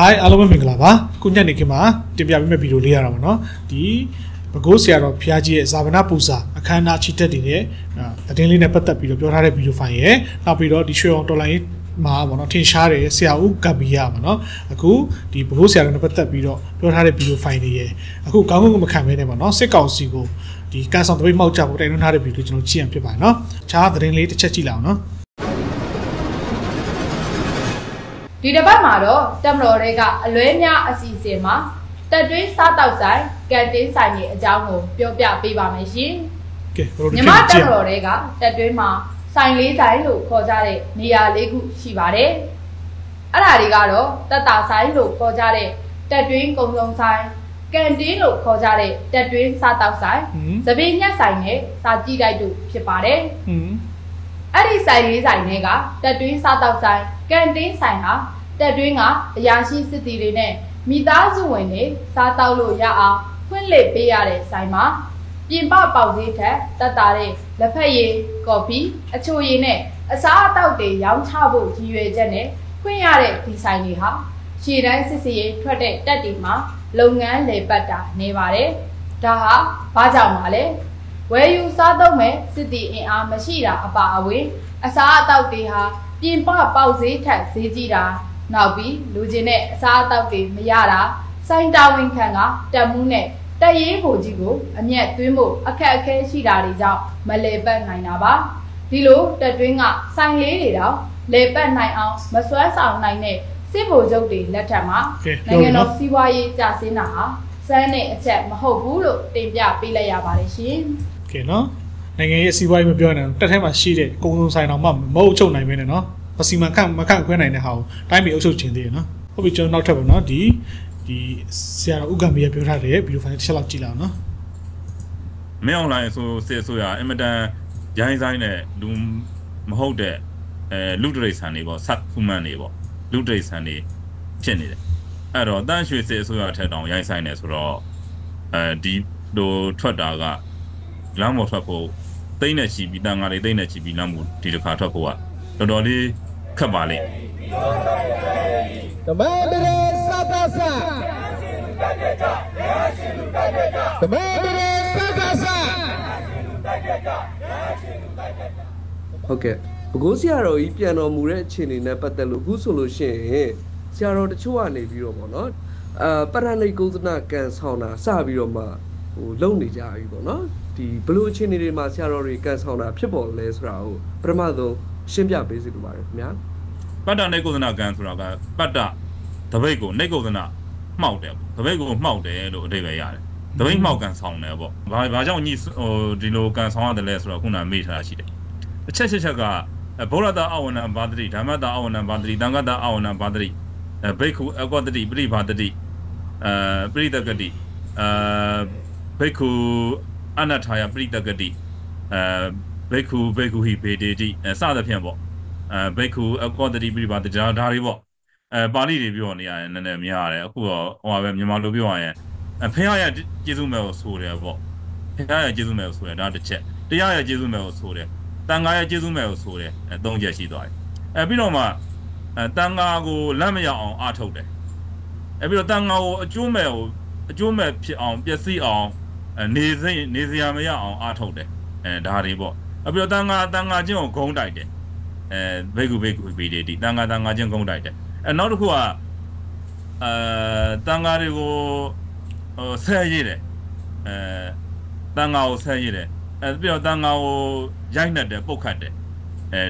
Hi, Alum Minglava, Kunyanikima, Tibia Mebidulia Ramano, the Bagosia of Piaggi Zabanapuza, a kind of cheated in here, the daily Nepata Pido, your Harabi to find here, Napido, the show on Tolai, Mamano, Tinshare, Siau Gabiamano, a coup, the Bagosia Nepata Pido, your Harabi to find here, a coup, Kamu Makamano, Sekao Sigo, the cast on the way Maucha, but I don't have a beautiful GM Pipano, Chad, the related Chachilano. The Maro, Tamorega, Luena, Asisema, the drink sat outside, getting Sani, a Jango, Pia Piva machine. Nema Tamorega, the dreamer, Sani Silo, Cosare, Nia Legu, Shivare. Alarigaro, the Tasilo, Cosare, the drink of long time, Candino, Cosare, the drink sat outside, Savina Sine, Sati Daidu, Shipare. Any Sani Sinega, the drink sat outside. Candy Sina, the drinker, Yashi Sidirine, Midazuene, Satalo Yaa, Quinle Piare Sima, Jimba Pauzita, Tatare, La Paye, Gopi, a Choyene, a Sata de Yang Chabo, Jene, Quinare, Pisaniha, She rises a credit Dadima, Longan Lebata, Nevare, Daha, Pajamale, where you saw the men sitting in a machira about away, a Sata deha. In Pauzi, Tat Zijira, Nabi, Lugine, Satavi, Miara, Saint Darwin Kanga, Damune, Daye Hojigo, and yet Dumo, a Kaka Shirariza, Maleba Nainaba, Dilo, the Dringa, Saint Leda, Leba 9 ounce, Masuasa 9 day, Sibo Jodi, Latama, Nagan of Siwaye Jasina, Sane, Chet Mahobulo, Debia Pilaya Barishin. Keno? နိုင်ငံရေးစီးပွားရေးမပြောနဲ့တထက်မှာရှိတဲ့အကုန်လုံးဆိုင်တော်မှမဟုတ်ချုံနိုင်မင်းနဲ့နော်ပစီမံခန့်မခန့်ခွဲနိုင်တဲ့ဟာကိုတိုင်းပြည်အုပ်ချုပ်ခြင်းသေးတယ်နော်ဟုတ်ပြီကျွန်တော်နောက်ထပ်ပါနော်ဒီဆရာဦးကံပြပြထားတယ်ဘီလိုဖိုင်တစ်ချက်လောက်ကြည့်လာအောင်နော်မင်းအွန်လိုင်းဆိုစေဆိုရအင်မတန်ရိုင်းဆိုင်နဲ့လူမဟုတ်တဲ့လူတွေဆိုင်တွေဖြစ်နေတယ်အဲ့တော့တန်းရွှေစေဆိုရထက်တောင်ရိုင်းဆိုင်နေဆိုတော့ဒီတို့ထွက်တာက လမ်းပေါ်ထွက်ဖို့တိတ်နဲ့ချီပြီးတန်းကားတွေတိတ်နဲ့ချီပြီးလမ်းပေါ်တီတစ်ခါထွက်ဖို့ကတော်တော်လေးခက်ပါလေဟုတ်ကဲ့ဘကိုးဆရာတော်ကြီးပြန်တော်မူတဲ့အချိန်လေးနဲ့ပတ်သက်လို့အခုဆိုလို့ရှိရင်ဆရာတော်တချို့ကနေပြီးတော့ဗောနော်ပရဏိကုသနာကန်ဆောင်တာစပြီးတော့မှလုံနေကြပြီဗောနော် The blue chin in Masaro Casona, Pippo, Lesrao, Pramado, Shimbia Basic War, Mian. But a nego than a gun for a bada, Tobago, nego than a mouth, Tobago mouth, Devayar. The wing mouth can sound never. By Vajonis or Dilo can sound the Lesra Kuna meet Rashid. A Cheshaga, a Borada Awana and Badri, Tamada Awana and Badri, Dangada Awana and Badri, a Baku, a Godri, Bree Badri, Breedagadi, Baku. အနာထာယပရိသကတိဘိက္ခုဘိက္ခုဟိပေတေတိစသဖြင့်ပေါ့ဘိက္ခုအကောတတိပရိပါဒဇာဓာရီပေါ့ပါဠိတွေပြောနေရရင်နည်းနည်းများတယ်အခုရောဟိုဟာပဲမြန်မာလိုပြောရရင်အဖျားရကျေးဇူးမဲ့ကိုဆိုတယ်ပေါ့ဖျားရကျေးဇူးမဲ့ကိုဆိုတယ်ဒါတစ်ချက်တရားရကျေးဇူးမဲ့ကိုဆိုတယ်အသုံးချက်ရှိသွားတယ်ပြီးတော့မှတန်ဃာကိုလက်မရအောင်အားထုတ်တယ်ပြီးတော့တန်ဃာကိုအကျိုးမဲ့ကိုအကျိုးမဲ့ဖြစ်အောင်ပျက်စီးအောင် နေစရာမရအောင်အားထုတ်တယ်ဒါတွေပေါ့ပြီးတော့တန်ဃာကျင့်ကုန်တိုက်တယ်ဘိက္ခုဘိက္ခုပိတေတိတန်ဃာကျင့်ကုန်တိုက်တယ်အနောက်တစ်ခုကတန်ဃာတွေကိုဆယ်ရည်တယ်တန်ဃာကိုဆယ်ရည်တယ်ပြီးတော့တန်ဃာကိုရိုက်နှက်တယ်ပုတ်ခတ်တယ်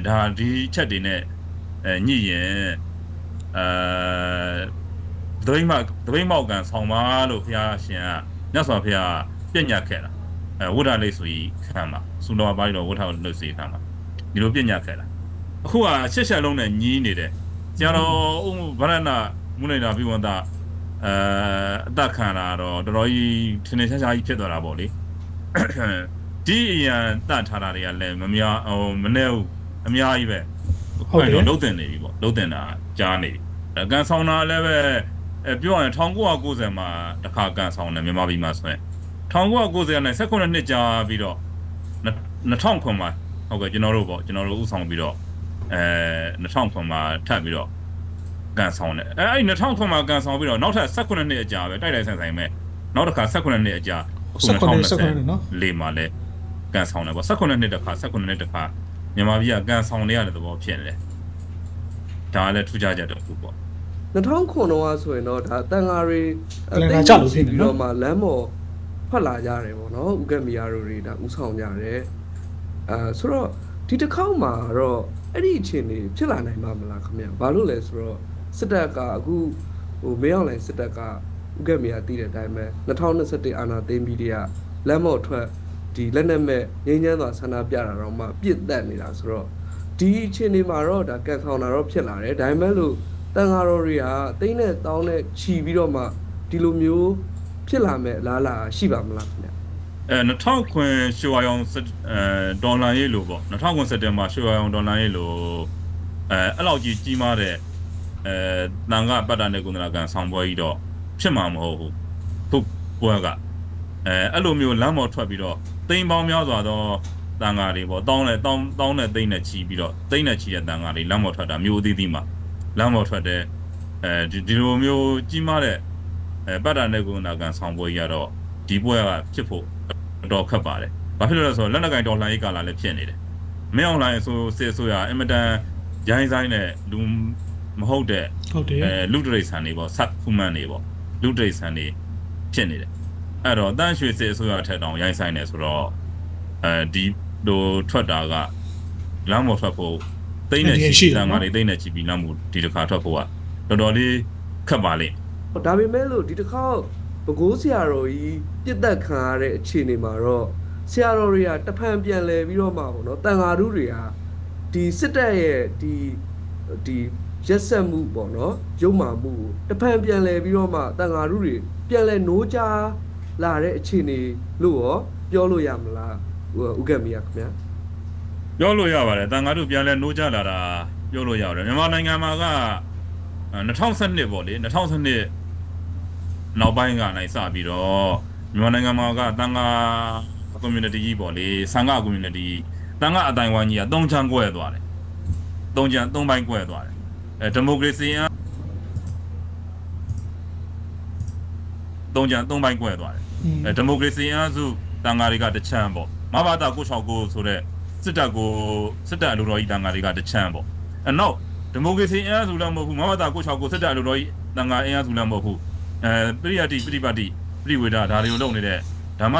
ဒါဒီချက်တွေနဲ့ညီရင်ဒိမ့်မောက်ကန်ဆောင်ပါလို့ဘုရားရှင်ကညှဆော်ဘုရား ဝဋ်တာလေးဆိုကြီးခံပါစုံတော်ပါတော့ဝဋ်တာလို့စီခံပါဒီလိုပြညာခဲ့တာအခုကဆက်ဆက်လုံးနဲ့ညီးနေတယ်ဆရာတော်ဘုရားနာမုန်းနေတာပြီးမှသာတတ်ခန္ဓာတော့တော်တော်ကြီးထင်းထင်းရှားရှားကြီးဖြစ်သွားတာပေါ့လေဒီအရင်တတ်ထားတာတွေကလည်းမများမနဲ့အများကြီးပဲဟုတ်တယ်လုံးတင်နေပြီပေါ့လုံးတင်တာကြားနေပြီအကန်းဆောင်တာလည်းပဲပြောရင်1990 1990 နဲ့ဆက်ခုနှစ်နှစ်ကြာပြီးတော့2000 ခွန်မှာဟုတ်ကဲ့ကျွန်တော်တို့ဥဆောင်ပြီးတော့2000 ခွန်မှာထပ်ပြီးတော့干啥呢？哎，那长途嘛干啥？比如那啥，三个人的家呗，大概啥啥没？那啥，三个人的家，三个人呢？累嘛嘞？干啥呢？我三个人的卡，三个人的卡，你妈逼啊！干啥呢？那都不骗嘞，咱嘞出家家都不包。那长途呢？我说那啥，等下瑞，等下路边呢嘛，来么？ 发来家嘞，我那乌干米亚罗里的乌桑家嘞，所以提着烤嘛，罗，哎，以前呢，去哪里嘛，我们来看呀，巴鲁嘞，所以，实在个，我没有嘞，实在个，乌干米亚地嘞，对没？那他们那实在安那地米的呀，来么托，地来那没，人家那山那边啊，罗嘛，别带你啦，所以，以前呢嘛，罗，大家看那罗去哪嘞，对没路，等下罗里啊，等呢，到呢，去比罗嘛，地路没有。 去哪没？哪啦？西边没啦？那长坤是话用是当然一路吧。那长坤是的嘛，是话用当然一路。老几几嘛的，那个不然的工人干上班一道，什么么好好，都不那个。路没有那么差比着，等包秒抓到那个的不？当然等那起比着，等那起的那个的那么差的，没有弟弟嘛，那么差的，这路没有几嘛的。 不然那个那个上坡一道，底部啊起坡，到可怕嘞。把皮罗说，那那个到哪一家来来骗你嘞？没有来说说说呀，因为咱现在呢，路不好的，路对上的不，山不满的不，路对上的骗你嘞。哎罗，但是说说呀，才当现在呢，说罗，底都出大个，那么出坡，对那起，咱们对那起比那么地就卡出坡啊，到到里可怕嘞。 我打比没路，地头靠，不过是阿罗伊，一打看嘞，去尼嘛罗，是阿罗伊啊，他旁边嘞，比罗嘛，喏，等阿罗伊啊，地实在耶，地热山木啵喏，有嘛木，他旁边嘞，比罗嘛，等阿罗伊，边嘞农家，拉嘞去尼路哦，幺路亚么啦，乌干米亚咩？幺路亚哇嘞，等阿罗边嘞农家啦啦，幺路亚嘞，你话那伢嘛个？ 那长城的不哩？那长城的老百姓啊，那啥比罗？你们那个嘛个，当个 community 不哩？三个 community， 当个台湾人啊，东江过来多嘞，东边过来多嘞。democracy 啊，东边过来多嘞。democracy 啊，就当个里个的钱不？马巴达过小过出来，实在路罗伊当个里个的钱不？no。 democracy အင်အားစုလည်းမဟုတ်ဘူးမမတာကို6ကိုစစ်တပ်လိုတော်ကြီးတန်ခါအင်အားစုလည်းမဟုတ်ဘူးပြိယတိပြိပတိပြိဝေဒဒါတွေကိုလုပ်နေတဲ့ဓမ္မ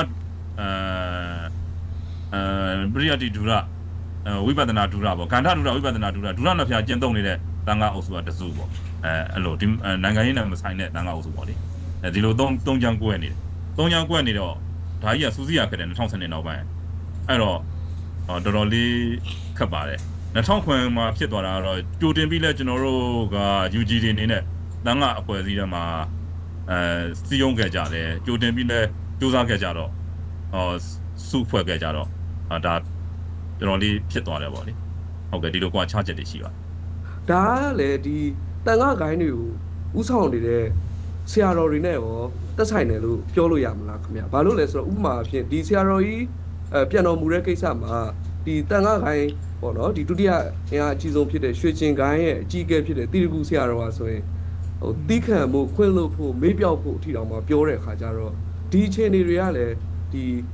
ပြိယတိဒုရဝိပဿနာဒုရပေါ့ကန္ဓဒုရဝိပဿနာဒုရဒုရနှစ်ဖြာကျင့်သုံးနေတဲ့တန်ခါအုပ်စုကတစုပေါ့အဲ့လိုဒီနိုင်ငံရေးနဲ့မဆိုင်တဲ့တန်ခါအုပ်စုပေါ့လေဒီလို3ချမ်းကွဲနေတယ်3ချမ်းကွဲနေတော့ဒါကြီးကစူးစီးရခဲ့တယ်2010နောက်ပိုင်းအဲ့တော့တော်တော်လေးခက်ပါတယ် 2000မှာဖြစ်သွားတာတော့ကြိုတင်ပြီးလဲကျွန်တော်တို့က UG တွေနေနဲ့တန်ခါအဖွဲ့အစည်းတွေမှာစီယုံခဲ့ကြတယ်ကြိုတင်ပြီးလဲစူးစမ်းခဲ့ကြတော့စုဖွဲ့ခဲ့ကြတော့ဒါကျွန်တော်လေးဖြစ်သွားတယ်ပေါ့လေဟုတ်ကဲ့ဒီလိုကွာခြားချက်တွေရှိပါဒါလေဒီတန်ခါဂိုင်းတွေကိုဥဆောင်နေတဲ့ဆရာတော်တွေနဲ့ရောတက်ဆိုင်တယ်လို့ပြောလို့ရမလားခင်ဗျဘာလို့လဲဆိုတော့ဥပမာအဖြစ်ဒီဆရာတော်ကြီးပြန်တော်မူတဲ့ကိစ္စမှာဒီတန်ခါဂိုင်း 哦喏，第2天啊，集中批的学金干耶，几个批的，第2股下的话，所以哦，第看么困难铺没标铺，提到嘛标嘞，还加罗，第前的瑞啊嘞，第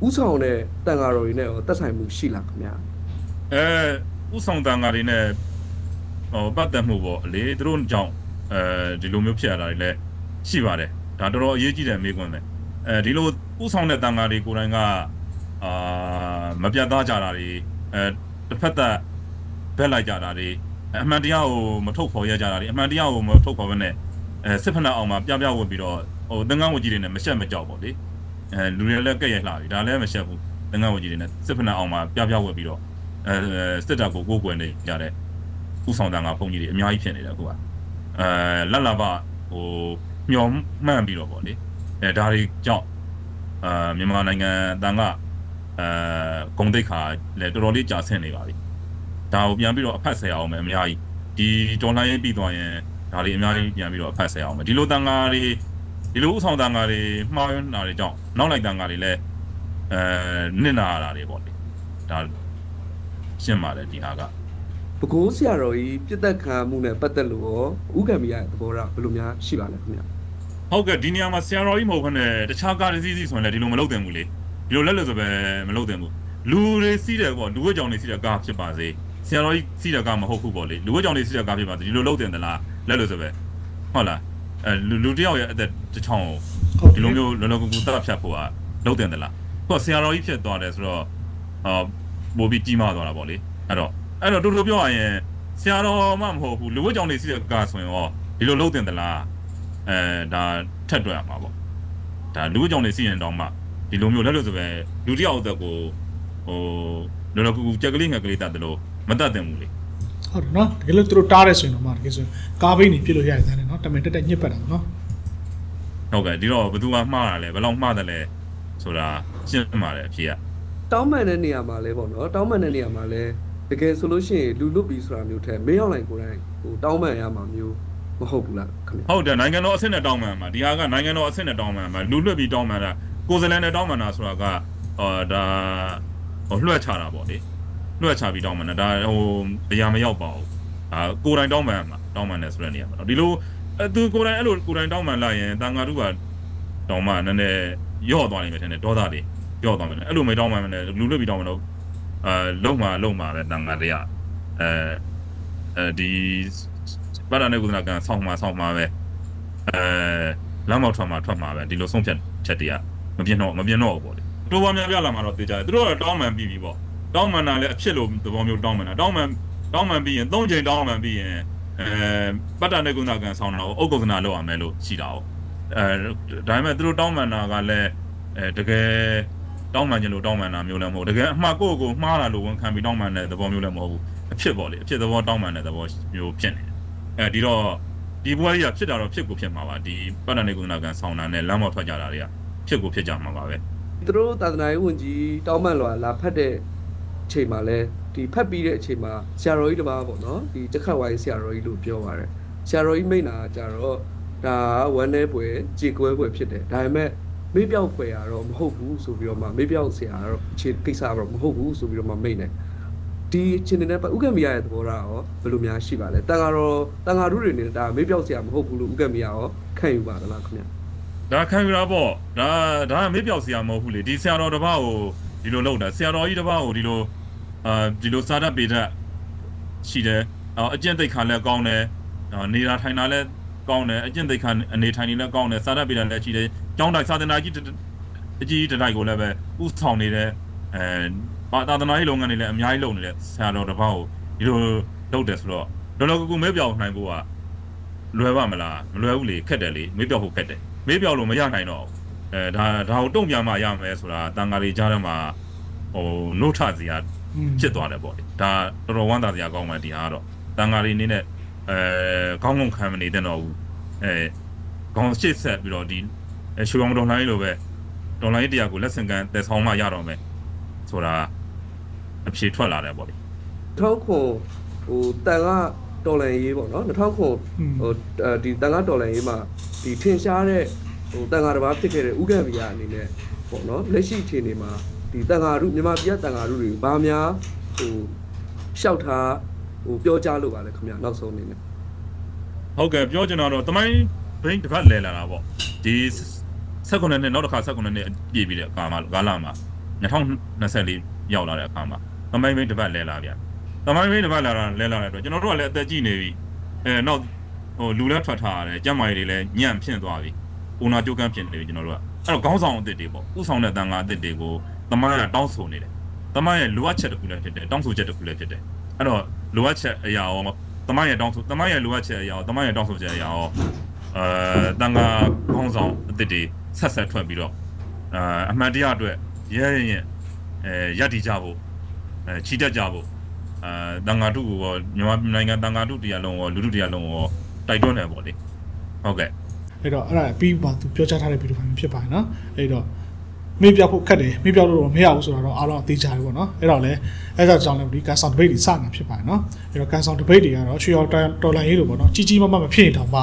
5场呢，单个瑞呢，哦，得才木细啦，咁样。5场单个的呢，哦，八单木啵，你都弄讲，第路没批下来嘞，细话嘞，但到罗业绩嘞没关嘞，第路5场嘞单个的，果然个没变大家啦哩。 ဖက်သက်ဘက်လိုက်ကြတာတွေအမှန်တရားကိုမထုတ်ဖော်ရကြတာတွေအမှန်တရားကိုမထုတ်ဖော်ဘဲနဲ့စစ်ဖက်နှက်အောင်မှာပြဝင်ပြီးတော့ဟိုသင်္ကန်းဝကြီးတွေနဲ့မရှက်မကြောက်ပေါ့လေလူတွေလည်းကဲ့ရဲ့လှပြီဒါလည်းမရှက်ဘူးသင်္ကန်းဝကြီးတွေနဲ့စစ်ဖက်နှက်အောင်မှာပြဝင်ပြီးတော့စစ်တပ်ကိုကိုယ်ကွယ်နေကြတဲ့ဥဆောင်တန်ကဘုံကြီးတွေအများကြီးဖြစ်နေတယ်အခုကလက်လာပါဟိုမျောမှန်းပြီးတော့ပေါ့လေဒါတွေကြောင့်မြန်မာနိုင်ငံတန်က ဂုံတိတ်ခါလည်းတော်တော်လေးကြာဆင်းနေပါပြီဒါကိုပြန်ပြီးတော့အဖက်ဆယ်အောင်မယ်အများကြီးဒီဒေါ်လာရင်းပြီးသွားရင်ဒါတွေအများကြီးပြန်ပြီးတော့အဖက်ဆယ်အောင်မယ်ဒီလိုတန်ခါတွေဒီလိုဥဆောင်တန်ခါတွေမှားရတာတွေကြောင့်နောက်လိုက်တန်ခါတွေလည်းနစ်နာရတာတွေပေါ့လေဒါရှင်းပါတယ်ဒီဟာက不过是啊，容易别的看木乃不得了，乌干米啊，不然不露面是吧？那面。好个，今年嘛是啊，容易毛看嘞，这差价是是算嘞，这路没漏点木嘞，这路来了就呗没漏点木。路嘞是的个，路个讲嘞是的干些巴子，是啊，容易是的干嘛好苦巴嘞，路个讲嘞是的干些巴子，这路漏点的啦，来了就呗，好啦，路这样也得这长，这路没有路那个古大偏坡啊，漏点的啦。可是啊，容易偏多嘞，是咯，啊，毛比芝麻多啦巴嘞，啊咯。 哎咯，多多表演，像咯蛮好酷。如果讲你是干什么哦，你都老点的啦，那太多呀嘛不。但如果讲你是人当嘛，你都没有那就是呗，有这样的个哦，那那个这个另外个里头的咯，没得的么哩。好的喏，这个都是大的水喏嘛，这是咖啡呢，比如现在呢，他们这在日本喏。好个，你咯不都玩嘛嘞，不浪嘛的嘞，是啦，真嘛嘞，是呀。倒卖的你也嘛嘞，不喏，倒卖的你也嘛嘞。 这个 solution 路比出来牛太，没有来过来，我当面也蛮牛，我好不啦。好的，那个老生的当面嘛，第二个那个老生的当面嘛，路比当面啦，过些年的当面啦，说那个的路差啦，不的，路差比当面啦，但我也没有包啊，过来当面嘛，当面的说那尼嘛，比如都过来一路过来当面啦，也当个如果当面那呢，要当面没成的，多大的要当面，一路没当面呢，路比当面咯。 လုံးမှာပဲတန်ခါတွေကဒီဘာသာနဲ့ကုသနာကဆောင်းမှာပဲလမ်းမောက်ထွက်မှာပဲဒီလိုဆုံးဖြတ်ချက်တွေကမပြင်းတော့ပေါ့လေတိုးပါများပြလာမှာတော့သိကြတယ်သူတို့ကတောင်းမှန်ပြီးပြီပေါ့တောင်းမှန်တာလည်းအဖြစ်လို့သဘောမျိုးတောင်းမှန်တာတောင်းမှန်ပြီးရင်၃ချိန်တောင်းမှန်ပြီးရင်ဘာသာနဲ့ကုသနာကဆောင်းတာကိုအုပ်ကုသနာလောက်အောင်မယ်လို့ရှိတာပေါ့ဒါပေမဲ့သူတို့တောင်းမှန်တာကလည်းတကယ် တောင်းမှန်ခြင်းလို့တောင်းမှန်တာမျိုးလည်းမဟုတ်တကယ်အမှားကိုမှားတာလို့ဝန်ခံပြီးတောင်းမှန်တဲ့သဘောမျိုးလည်းမဟုတ်ဘူးအဖြစ်ပေါ့လေအဖြစ်သဘောတောင်းမှန်တဲ့သဘောမျိုးဖြစ်နေတယ်အဲဒီတော့ဒီဘွားကြီးကဖြစ်တာတော့ဖြစ်ကိုဖြစ်မှာပါဒီပတ်တန်နေကုသနာကံဆောင်းတာနဲ့လမ်းမောက်ထွက်ကြတာတွေကဖြစ်ကိုဖြစ်ကြမှာပါပဲသူတို့သာသနာရေးဝန်ကြီးတောင်းမှန်လာဖတ်တဲ့အချိန်မှာလဲဒီဖတ်ပြီးတဲ့အချိန်မှာဆရာတော်ကြီးတပါးပေါ့နော်ဒီတခတ်ဝိုင်းဆရာတော်ကြီးလို့ပြောပါတယ်ဆရာတော်ကြီးမိန့်တာကြတော့ဒါဝမ်းနေပွဲကြေကွဲပွဲဖြစ်တယ်ဒါပေမဲ့ 没必要回啊！罗，没好苦，所以罗嘛，没必要写啊！罗，切比啥罗，没好苦，所以罗嘛没呢。第，现在呢，把乌干米亚也读了哦，不如米亚西吧嘞。但阿罗，但阿罗人呢，但没必要写，没好苦，乌干米亚哦，看有吧的啦，可能。那看有啦不？那没必要写，没好苦嘞。第，写罗的话哦，第罗老的，写罗伊的话哦，第罗啥的别的，是的。啊，现在看嘞讲嘞，啊，你那台那嘞。 ကောင်းတယ်အကျင့်သိက္ခာအနေထိုင်နေလည်းကောင်းတယ်စာတတ်ပြည်လည်းရှိတယ်ကျောင်းတိုင်းစာသနာကြီးအကြီးတစ်တိုင်းကိုလည်းပဲဥဆောင်နေတယ်သာသနာရေးလုပ်ငန်းတွေလည်းအများကြီးလုပ်နေတယ်ဆရာတော်တစ်ပါးကိုဒီလိုလုပ်တယ်ဆိုတော့တော်တော်ကူမဲပြောင်းနိုင်ဖို့ကလွယ်ပါမလားမလွယ်ဘူးလေခက်တယ်လေမဲပြောင်းဖို့ခက်တယ်မဲပြောင်းလို့မရနိုင်တော့ဒါကိုတုံ့ပြန်မှရမယ်ဆိုတာတန်ခါလေးကြားထဲမှာဟိုနှုတ်ထစရာဖြစ်သွားတယ်ပေါ့လေဒါတော်တော်ဝမ်းသာစရာကောင်းမှဒီဟာကတော့တန်ခါလေးနေနဲ့ ကောင်းကောင်းခံမနေတဲ့တော့ဘူးကောင်းရှေ့ဆက်ပြီးတော့ဒီရွှေရောင်ဒေါ်လာကြီးလိုပဲဒေါ်လာကြီးတရားကိုလက်ဆင့်ကမ်းတည်ဆောင်မှရတော့မယ်ဆိုတာအဖြေထွက်လာတယ်ပေါ့လေ2000ခုဟိုတန်ကဒေါ်လာရေးပေါ့နော်2000ခုဟိုဒီတန်ကဒေါ်လာရေးမှာဒီထင်ရှားတဲ့ဟိုတန်ကတစ်ပါးဖြစ်ခဲ့တဲ့ဥက္ကဋ္ဌဗျာအနေနဲ့ပေါ့နော်လက်ရှိအခြေအနေမှာဒီတန်ကရုမြန်မာပြည်တန်ကရုတွေဘာများဟိုရှောက်ထား 我表家路吧，来看面老少年呢。好个表家那罗，他们本地发来了啦不？第三个人呢，老多看三个人呢，也比了干嘛干啦嘛？那他们那些里要啦来干嘛？他们本地发来啦边，他们本地发来啦来多，就那罗来在几内位，那哦路来出差嘞，家买的嘞，年片多位，我那就干片嘞，就那罗，那罗刚上的地步，我上的当家的地步，他们也当熟呢嘞，他们也路啊吃的苦来吃的，当熟吃的苦来吃的。 အဲ့တော့လိုအပ်ချက်အရာရောတမန်ရဲ့တောင်းဆိုတမန်ရဲ့လိုအပ်ချက်အရာရောတမန်ရဲ့တောင်းဆိုချက်အရာရောတန်ခါကောင်းဆောင်အသစ်တွေဆက်ထွက်ပြီးတော့အမှန်တရားအတွက်ရဲရည်တည်ကြဖို့ချီတက်ကြဖို့တန်ခါတုကိုမြန်မာနိုင်ငံတန်ခါတုတရားလုံးရောလူထုတရားလုံးရောတိုက်တွန်းတယ်ပေါ့လေဟုတ်ကဲ့အဲ့တော့အဲ့ဒါပြီးပါသူပြောကြားထားတဲ့ဗီဒီယိုဖိုင်ဖြစ်ပါတယ်နော်အဲ့တော့ မိပြောက်ဖို့ခက်တယ်မိပြောက်လို့တော့မရဘူးဆိုတော့အားလုံးအသေးချာပဲပေါ့နော်အဲ့တော့လေအဲ့ဒါကြောင့်လည်းဒီကန်ဆောင်ဒီဘိတ်တွေစတာဖြစ်ပါတယ်နော်အဲ့တော့ကန်ဆောင်ဒီဘိတ်တွေကတော့ရွှေရောင်တော်လိုင်းရေးလို့ပေါ့နော်ကြီးကြီးမားမားမဖြစ်ရင်တောင်မှ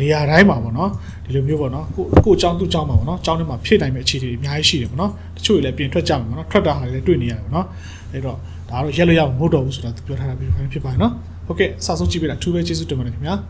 နေရာတိုင်းမှာပေါ့နော်ဒီလိုမျိုးပေါ့နော်ကိုအကြောင်းသူ့အကြောင်းမှာပေါ့နော်အကြောင်းတွေမှာဖြစ်နိုင်မဲ့အခြေအနေတွေအများကြီးရှိတယ်ပေါ့နော်တချို့တွေလည်းပြင်ထွက်ကြမှာပေါ့နော်ထွက်တာဟာလည်းတွေ့နေရတယ်ပေါ့နော်အဲ့တော့ Yellow, Modo, so that you have a few. Okay, Sasso Chibira, two ways to manage.